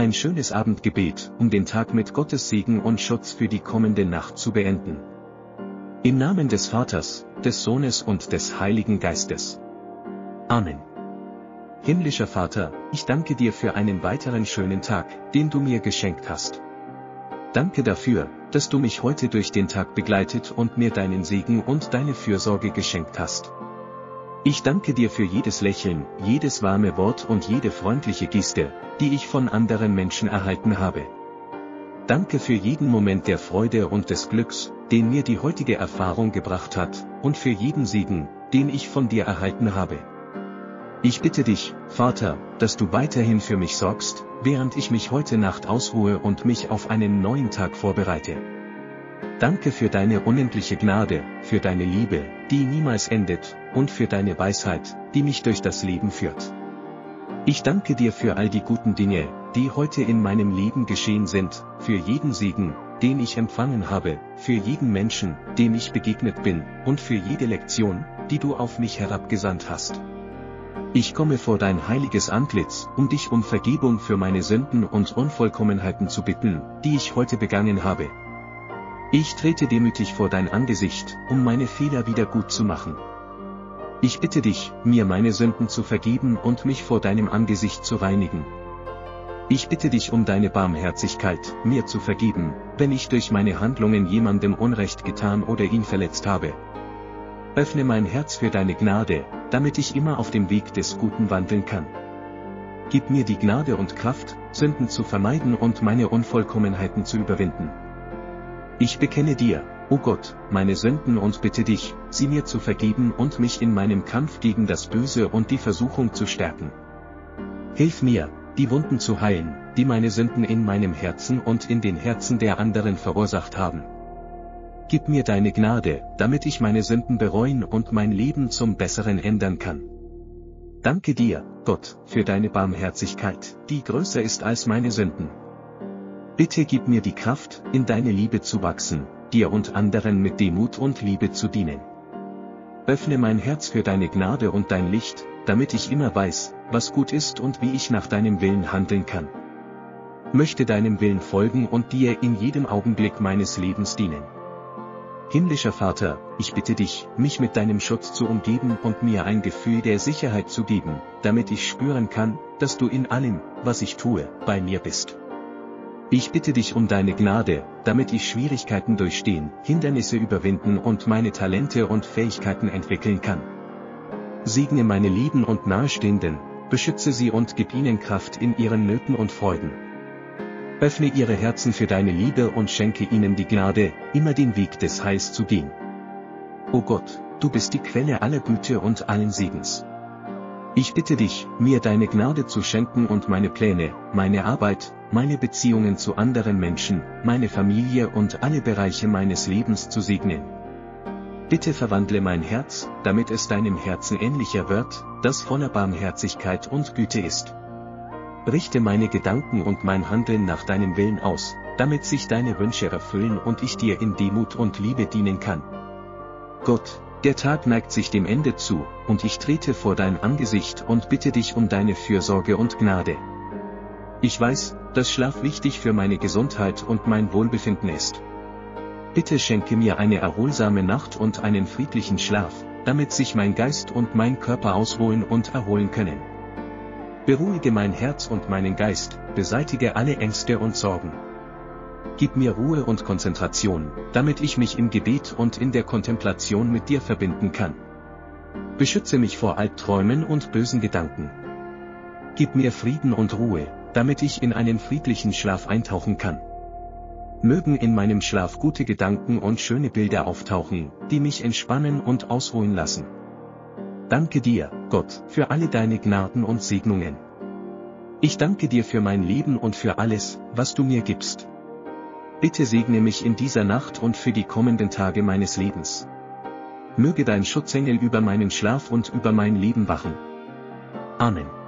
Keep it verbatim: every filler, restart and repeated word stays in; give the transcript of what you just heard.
Ein schönes Abendgebet, um den Tag mit Gottes Segen und Schutz für die kommende Nacht zu beenden. Im Namen des Vaters, des Sohnes und des Heiligen Geistes. Amen. Himmlischer Vater, ich danke dir für einen weiteren schönen Tag, den du mir geschenkt hast. Danke dafür, dass du mich heute durch den Tag begleitet und mir deinen Segen und deine Fürsorge geschenkt hast. Ich danke dir für jedes Lächeln, jedes warme Wort und jede freundliche Geste, die ich von anderen Menschen erhalten habe. Danke für jeden Moment der Freude und des Glücks, den mir die heutige Erfahrung gebracht hat, und für jeden Segen, den ich von dir erhalten habe. Ich bitte dich, Vater, dass du weiterhin für mich sorgst, während ich mich heute Nacht ausruhe und mich auf einen neuen Tag vorbereite. Danke für deine unendliche Gnade, für deine Liebe, die niemals endet, und für deine Weisheit, die mich durch das Leben führt. Ich danke dir für all die guten Dinge, die heute in meinem Leben geschehen sind, für jeden Segen, den ich empfangen habe, für jeden Menschen, dem ich begegnet bin, und für jede Lektion, die du auf mich herabgesandt hast. Ich komme vor dein heiliges Antlitz, um dich um Vergebung für meine Sünden und Unvollkommenheiten zu bitten, die ich heute begangen habe. Ich trete demütig vor dein Angesicht, um meine Fehler wieder gut zu machen. Ich bitte dich, mir meine Sünden zu vergeben und mich vor deinem Angesicht zu reinigen. Ich bitte dich um deine Barmherzigkeit, mir zu vergeben, wenn ich durch meine Handlungen jemandem Unrecht getan oder ihn verletzt habe. Öffne mein Herz für deine Gnade, damit ich immer auf dem Weg des Guten wandeln kann. Gib mir die Gnade und Kraft, Sünden zu vermeiden und meine Unvollkommenheiten zu überwinden. Ich bekenne dir, o Gott, meine Sünden und bitte dich, sie mir zu vergeben und mich in meinem Kampf gegen das Böse und die Versuchung zu stärken. Hilf mir, die Wunden zu heilen, die meine Sünden in meinem Herzen und in den Herzen der anderen verursacht haben. Gib mir deine Gnade, damit ich meine Sünden bereuen und mein Leben zum Besseren ändern kann. Danke dir, Gott, für deine Barmherzigkeit, die größer ist als meine Sünden. Bitte gib mir die Kraft, in deine Liebe zu wachsen, dir und anderen mit Demut und Liebe zu dienen. Öffne mein Herz für deine Gnade und dein Licht, damit ich immer weiß, was gut ist und wie ich nach deinem Willen handeln kann. Möchte deinem Willen folgen und dir in jedem Augenblick meines Lebens dienen. Himmlischer Vater, ich bitte dich, mich mit deinem Schutz zu umgeben und mir ein Gefühl der Sicherheit zu geben, damit ich spüren kann, dass du in allem, was ich tue, bei mir bist. Ich bitte dich um deine Gnade, damit ich Schwierigkeiten durchstehen, Hindernisse überwinden und meine Talente und Fähigkeiten entwickeln kann. Segne meine Lieben und Nahestehenden, beschütze sie und gib ihnen Kraft in ihren Nöten und Freuden. Öffne ihre Herzen für deine Liebe und schenke ihnen die Gnade, immer den Weg des Heils zu gehen. O Gott, du bist die Quelle aller Güte und allen Segens. Ich bitte dich, mir deine Gnade zu schenken und meine Pläne, meine Arbeit, meine Beziehungen zu anderen Menschen, meine Familie und alle Bereiche meines Lebens zu segnen. Bitte verwandle mein Herz, damit es deinem Herzen ähnlicher wird, das voller Barmherzigkeit und Güte ist. Richte meine Gedanken und mein Handeln nach deinem Willen aus, damit sich deine Wünsche erfüllen und ich dir in Demut und Liebe dienen kann. Gott, der Tag neigt sich dem Ende zu, und ich trete vor dein Angesicht und bitte dich um deine Fürsorge und Gnade. Ich weiß, dass Schlaf wichtig für meine Gesundheit und mein Wohlbefinden ist. Bitte schenke mir eine erholsame Nacht und einen friedlichen Schlaf, damit sich mein Geist und mein Körper ausruhen und erholen können. Beruhige mein Herz und meinen Geist, beseitige alle Ängste und Sorgen. Gib mir Ruhe und Konzentration, damit ich mich im Gebet und in der Kontemplation mit dir verbinden kann. Beschütze mich vor Albträumen und bösen Gedanken. Gib mir Frieden und Ruhe, damit ich in einen friedlichen Schlaf eintauchen kann. Mögen in meinem Schlaf gute Gedanken und schöne Bilder auftauchen, die mich entspannen und ausruhen lassen. Danke dir, Gott, für alle deine Gnaden und Segnungen. Ich danke dir für mein Leben und für alles, was du mir gibst. Bitte segne mich in dieser Nacht und für die kommenden Tage meines Lebens. Möge dein Schutzengel über meinen Schlaf und über mein Leben wachen. Amen.